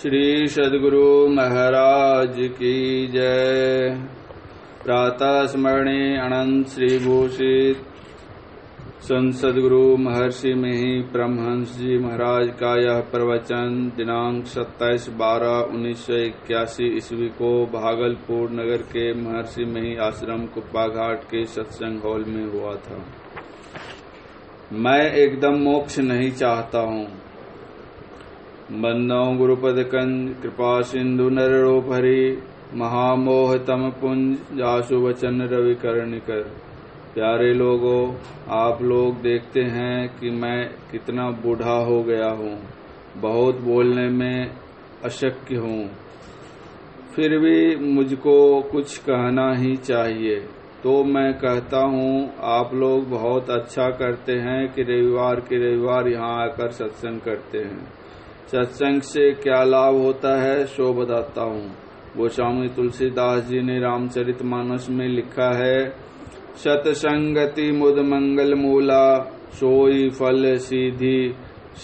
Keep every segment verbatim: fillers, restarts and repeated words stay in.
श्री सद्गुरु महाराज की जय। प्रातः स्मरणे अनंत श्री भूषित संत सद्गुरु महर्षि मेँहीँ परमहंस जी महाराज का यह प्रवचन दिनांक सत्ताईस बारह उन्नीस सौ इक्यासी ईस्वी को भागलपुर नगर के महर्षि मेँहीँ आश्रम कुप्पाघाट के सत्संग हॉल में हुआ था। मैं एकदम मोक्ष नहीं चाहता हूँ। बंदो गुरुपद कंद कृपा सिंधु नर रूप हरि महामोह तम पुंज जासु वचन रवि करनिकर। प्यारे लोगों, आप लोग देखते हैं कि मैं कितना बूढ़ा हो गया हूँ, बहुत बोलने में अशक्य हूँ, फिर भी मुझको कुछ कहना ही चाहिए। तो मैं कहता हूँ, आप लोग बहुत अच्छा करते हैं कि रविवार के रविवार यहाँ आकर सत्संग करते हैं। सत्संग से क्या लाभ होता है सो बताता हूँ। गोस्वामी तुलसीदास जी ने रामचरितमानस में लिखा है, सतसंगति मुद मंगल मूला, सोई फल सीधी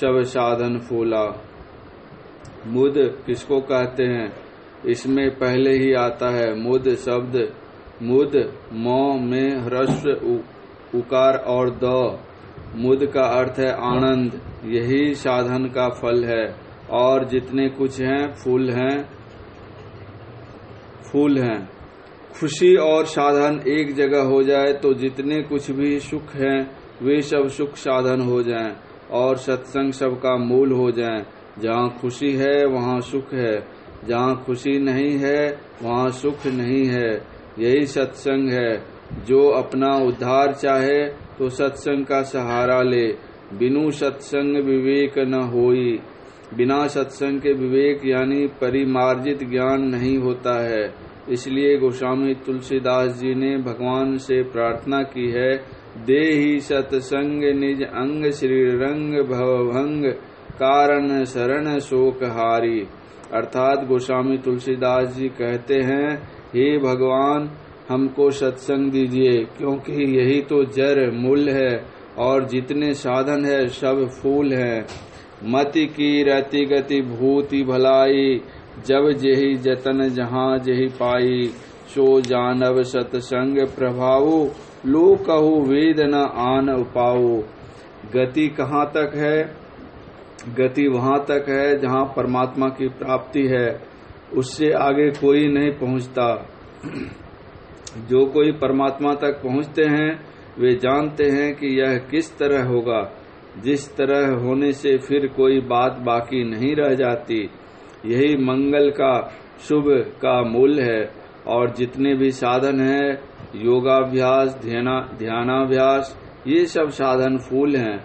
सब साधन फूला। मुद किसको कहते हैं, इसमें पहले ही आता है मुद शब्द। मुद मौ में ह्रस्व उकार और द। मुद का अर्थ है आनंद, यही साधन का फल है। और जितने कुछ हैं फूल हैं, फूल हैं। खुशी और साधन एक जगह हो जाए तो जितने कुछ भी सुख हैं वे सब सुख साधन हो जाएं और सत्संग सबका मूल हो जाएं। जहाँ खुशी है वहाँ सुख है, जहाँ खुशी नहीं है वहाँ सुख नहीं है। यही सत्संग है। जो अपना उद्धार चाहे तो सत्संग का सहारा ले। बिनु सत्संग विवेक न होई। बिना सत्संग के विवेक यानी परिमार्जित ज्ञान नहीं होता है। इसलिए गोस्वामी तुलसीदास जी ने भगवान से प्रार्थना की है, देहि सत्संग निज अंग श्री रंग भवभंग कारण शरण शोकहारी। अर्थात गोस्वामी तुलसीदास जी कहते हैं, हे भगवान हमको सत्संग दीजिए, क्योंकि यही तो जड़ मूल है और जितने साधन है सब फूल हैं। मति की रति गति भूति भलाई, जब जेहि जतन जहाँ जेहि पाई, सो जानव सतसंग प्रभाऊ, लो कहु वेद न आन उपाऊ। गति कहाँ तक है? गति वहाँ तक है जहाँ परमात्मा की प्राप्ति है, उससे आगे कोई नहीं पहुँचता। जो कोई परमात्मा तक पहुँचते हैं वे जानते हैं कि यह किस तरह होगा, जिस तरह होने से फिर कोई बात बाकी नहीं रह जाती। यही मंगल का शुभ का मूल है। और जितने भी साधन है, योगाभ्यास ध्यानाभ्यास, ये सब साधन फूल हैं।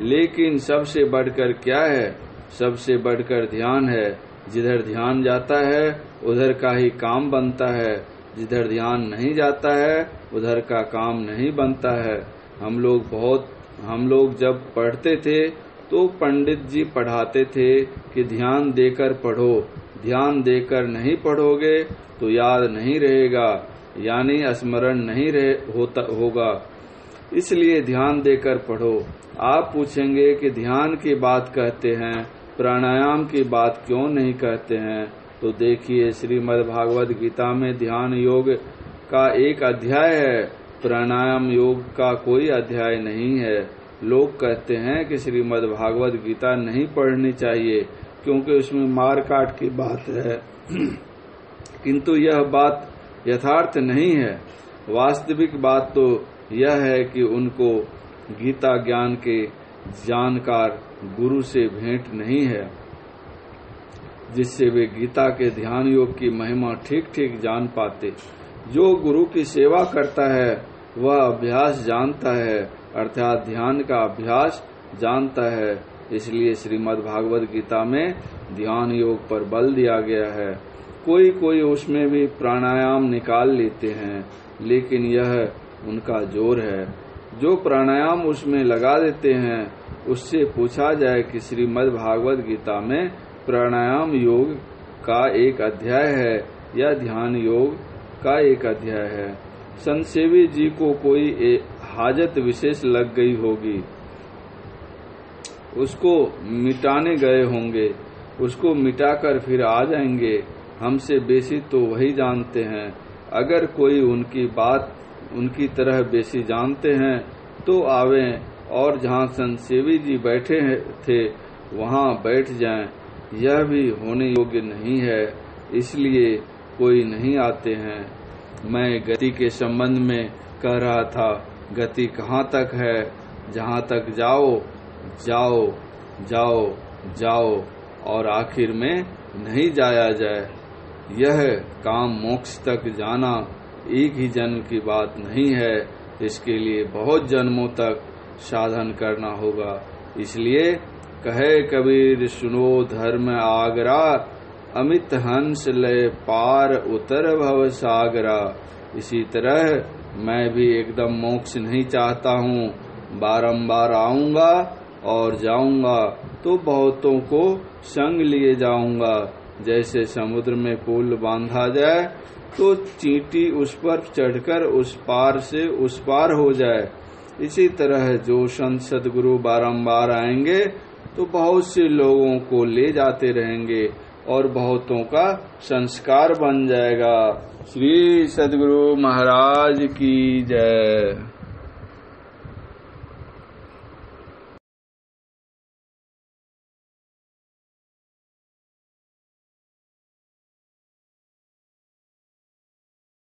लेकिन सबसे बढ़कर क्या है? सबसे बढ़कर ध्यान है। जिधर ध्यान जाता है उधर का ही काम बनता है, जिधर ध्यान नहीं जाता है उधर का काम नहीं बनता है। हम लोग बहुत हम लोग जब पढ़ते थे तो पंडित जी पढ़ाते थे कि ध्यान देकर पढ़ो, ध्यान देकर नहीं पढ़ोगे तो याद नहीं रहेगा, यानी स्मरण नहीं रहे होता होगा। इसलिए ध्यान देकर पढ़ो। आप पूछेंगे कि ध्यान की बात कहते हैं, प्राणायाम की बात क्यों नहीं कहते हैं? तो देखिए, श्रीमद् भागवत गीता में ध्यान योग का एक अध्याय है, प्राणायाम योग का कोई अध्याय नहीं है। लोग कहते हैं कि श्रीमद् भागवत गीता नहीं पढ़नी चाहिए क्योंकि उसमें मार काट की बात है, किंतु यह बात यथार्थ नहीं है। वास्तविक बात तो यह है कि उनको गीता ज्ञान के जानकार गुरु से भेंट नहीं है, जिससे वे गीता के ध्यान योग की महिमा ठीक ठीक जान पाते। जो गुरु की सेवा करता है वह अभ्यास जानता है, अर्थात ध्यान का अभ्यास जानता है। इसलिए श्रीमद् भागवत गीता में ध्यान योग पर बल दिया गया है। कोई कोई उसमें भी प्राणायाम निकाल लेते हैं, लेकिन यह उनका जोर है। जो प्राणायाम उसमें लगा देते हैं उससे पूछा जाए कि श्रीमद् भागवत गीता में प्राणायाम योग का एक अध्याय है या ध्यान योग का एक अध्याय है। संतसेवी जी को कोई ए, हाजत विशेष लग गई होगी, उसको मिटाने गए होंगे। उसको मिटाकर फिर आ जाएंगे, हमसे बेसी तो वही जानते हैं। अगर कोई उनकी बात उनकी तरह बेसी जानते हैं तो आवें और जहाँ संतसेवी जी बैठे थे वहाँ बैठ जाएं। यह भी होने योग्य नहीं है, इसलिए कोई नहीं आते हैं। मैं गति के संबंध में कह रहा था, गति कहाँ तक है? जहाँ तक जाओ जाओ जाओ जाओ और आखिर में नहीं जाया जाए। यह काम मोक्ष तक जाना एक ही जन्म की बात नहीं है, इसके लिए बहुत जन्मों तक साधन करना होगा। इसलिए कहे कबीर सुनो धर्म आगरा, अमित हंस ले पार उतर भव सागरा। इसी तरह मैं भी एकदम मोक्ष नहीं चाहता हूँ, बारंबार आऊंगा और जाऊंगा तो बहुतों को संग लिए जाऊंगा। जैसे समुद्र में पुल बांधा जाए तो चींटी उस पर चढ़कर उस पार से उस पार हो जाए, इसी तरह जो संत सदगुरु बारंबार आएंगे तो बहुत से लोगों को ले जाते रहेंगे और बहुतों का संस्कार बन जाएगा। श्री सदगुरु महाराज की जय।